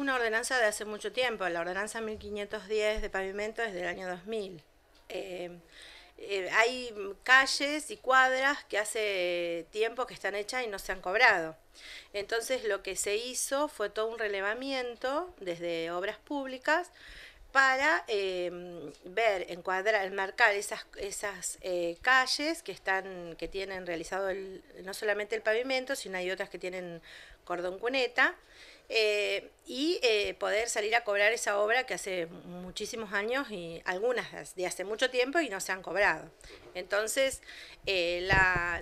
Una ordenanza de hace mucho tiempo, la ordenanza 1510 de pavimento es del año 2000. Hay calles y cuadras que hace tiempo que están hechas y no se han cobrado. Entonces lo que se hizo fue todo un relevamiento desde obras públicas para ver, encuadrar, enmarcar esas calles que tienen realizado no solamente el pavimento, sino hay otras que tienen cordón cuneta, y poder salir a cobrar esa obra que hace muchísimos años y algunas de hace mucho tiempo y no se han cobrado. Entonces, esta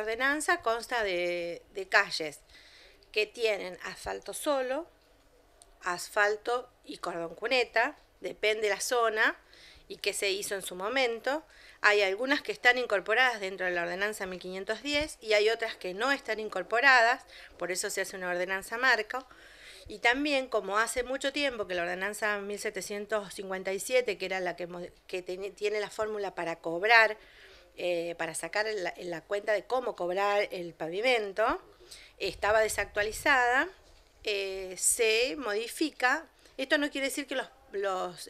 ordenanza consta de calles que tienen asfalto solo, asfalto y cordón cuneta, depende de la zona y qué se hizo en su momento. Hay algunas que están incorporadas dentro de la ordenanza 1510 y hay otras que no están incorporadas, por eso se hace una ordenanza marco. Y también, como hace mucho tiempo que la ordenanza 1757, que era la que tiene la fórmula para cobrar, para sacar la cuenta de cómo cobrar el pavimento, estaba desactualizada, se modifica. Esto no quiere decir que los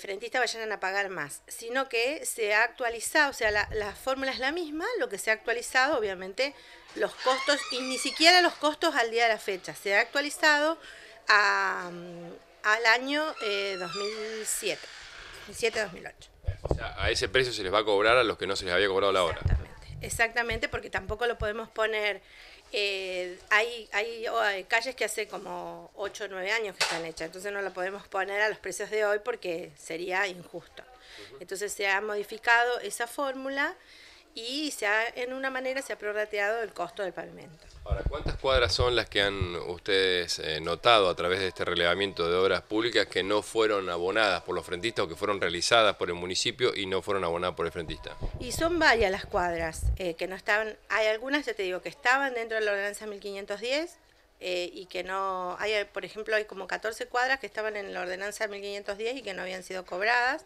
frentistas vayan a pagar más, sino que se ha actualizado, o sea, la fórmula es la misma, lo que se ha actualizado, obviamente, los costos, y ni siquiera los costos al día de la fecha, se ha actualizado al año 2007, 2007-2008. O sea, a ese precio se les va a cobrar a los que no se les había cobrado la hora. Exactamente, porque tampoco lo podemos poner. Hay calles que hace como 8 o 9 años que están hechas, entonces no la podemos poner a los precios de hoy porque sería injusto. Entonces se ha modificado esa fórmula y en una manera se ha prorrateado el costo del pavimento. Ahora, ¿cuántas cuadras son las que han ustedes notado a través de este relevamiento de obras públicas que no fueron abonadas por los frentistas o que fueron realizadas por el municipio y no fueron abonadas por el frentista? Y son varias las cuadras que no estaban. Hay algunas, ya te digo, que estaban dentro de la ordenanza 1510 y que no. Hay, por ejemplo, hay como 14 cuadras que estaban en la ordenanza 1510 y que no habían sido cobradas.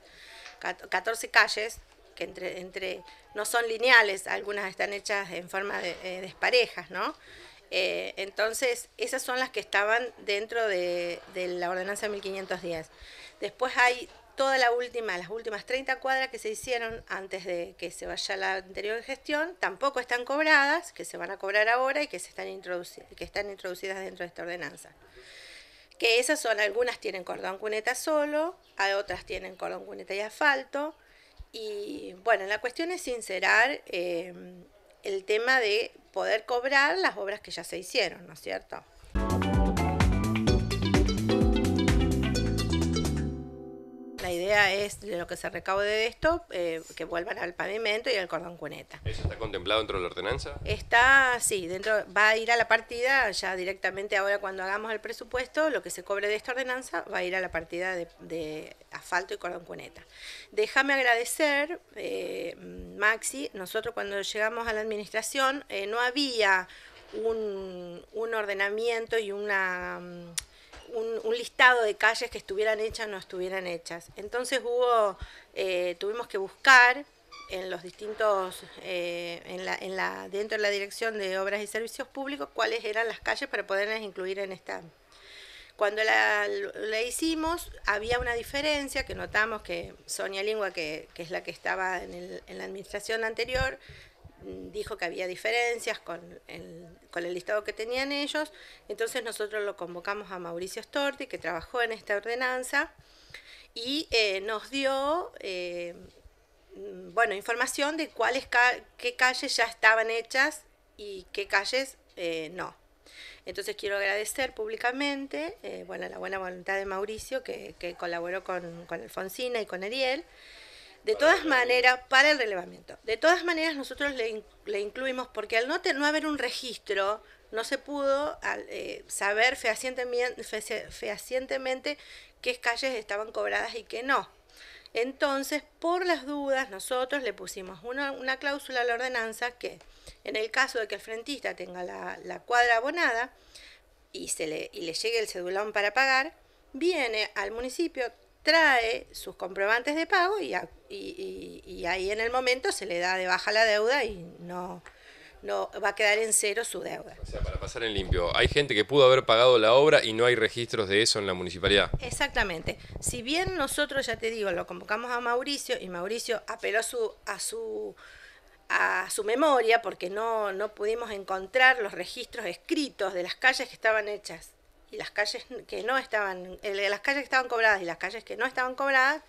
14 calles que no son lineales, algunas están hechas en forma de desparejas, ¿no? Entonces, esas son las que estaban dentro de la ordenanza 1510. Después hay toda las últimas 30 cuadras que se hicieron antes de que se vaya la anterior gestión, tampoco están cobradas, que se van a cobrar ahora y que están introducidas dentro de esta ordenanza. Que esas son, algunas tienen cordón cuneta solo, hay otras tienen cordón cuneta y asfalto. Y bueno, la cuestión es sincerar el tema de poder cobrar las obras que ya se hicieron, ¿no es cierto? La idea es, de lo que se recaude de esto, que vuelvan al pavimento y al cordón cuneta. ¿Eso está contemplado dentro de la ordenanza? Está, sí, dentro, va a ir a la partida, ya directamente ahora cuando hagamos el presupuesto, lo que se cobre de esta ordenanza va a ir a la partida de asfalto y cordón cuneta. Déjame agradecer, Maxi, nosotros cuando llegamos a la administración no había un ordenamiento y un listado de calles que estuvieran hechas o no estuvieran hechas. Entonces tuvimos que buscar en los distintos, dentro de la Dirección de Obras y Servicios Públicos, cuáles eran las calles para poderlas incluir en esta. Cuando la hicimos, había una diferencia que notamos que Sonia Lingua, que es la que estaba en la administración anterior, dijo que había diferencias con el listado que tenían ellos. Entonces nosotros lo convocamos a Mauricio Storti, que trabajó en esta ordenanza, y nos dio bueno, información de qué calles ya estaban hechas y qué calles no. Entonces quiero agradecer públicamente bueno, la buena voluntad de Mauricio, que colaboró con Alfonsina y con Ariel. De todas maneras, para el relevamiento. De todas maneras, nosotros le incluimos, porque al no haber un registro, no se pudo saber fehacientemente qué calles estaban cobradas y qué no. Entonces, por las dudas, nosotros le pusimos una cláusula a la ordenanza que, en el caso de que el frentista tenga la cuadra abonada y le llegue el cedulón para pagar, viene al municipio, trae sus comprobantes de pago y ahí en el momento se le da de baja la deuda y no, no va a quedar en cero su deuda. O sea, para pasar en limpio, hay gente que pudo haber pagado la obra y no hay registros de eso en la municipalidad. Exactamente. Si bien nosotros, ya te digo, lo convocamos a Mauricio y Mauricio apeló a su memoria porque no pudimos encontrar los registros escritos de las calles que estaban hechas y las calles que no estaban, las calles que estaban cobradas y las calles que no estaban cobradas,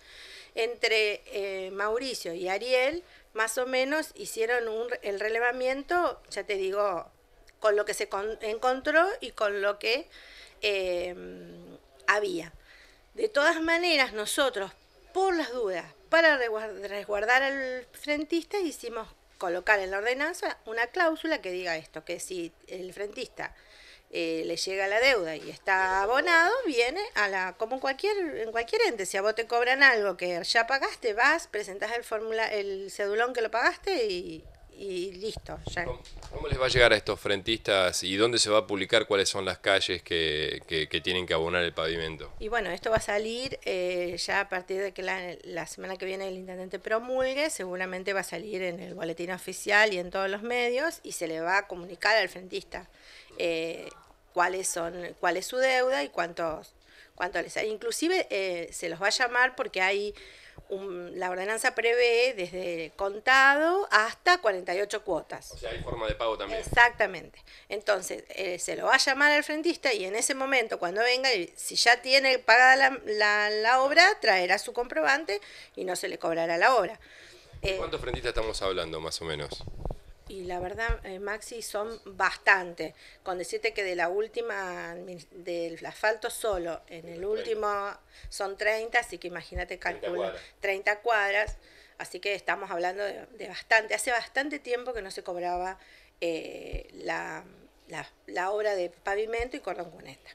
entre Mauricio y Ariel, más o menos hicieron el relevamiento, ya te digo, con lo que se encontró y con lo que había. De todas maneras, nosotros, por las dudas, para resguardar al frentista, hicimos colocar en la ordenanza una cláusula que diga esto, que si el frentista le llega la deuda y está abonado, viene a la, como en cualquier ente, si a vos te cobran algo que ya pagaste, vas, presentás el cedulón que lo pagaste y listo. Ya. ¿Cómo les va a llegar a estos frentistas y dónde se va a publicar cuáles son las calles que tienen que abonar el pavimento? Y bueno, esto va a salir ya a partir de que la semana que viene el intendente promulgue, seguramente va a salir en el boletín oficial y en todos los medios y se le va a comunicar al frentista cuál es su deuda y cuánto les hay. Inclusive se los va a llamar porque hay... la ordenanza prevé desde contado hasta 48 cuotas. O sea, hay forma de pago también. Exactamente. Entonces, se lo va a llamar al frentista y en ese momento, cuando venga, si ya tiene pagada la obra, traerá su comprobante y no se le cobrará la obra. ¿Cuántos frentistas estamos hablando, más o menos? Y la verdad, Maxi, son bastante. Con decirte que de la última, del asfalto solo, en el último son 30, así que imagínate, calcula 30 cuadras. Así que estamos hablando de bastante. Hace bastante tiempo que no se cobraba la obra de pavimento y cordón cuneta.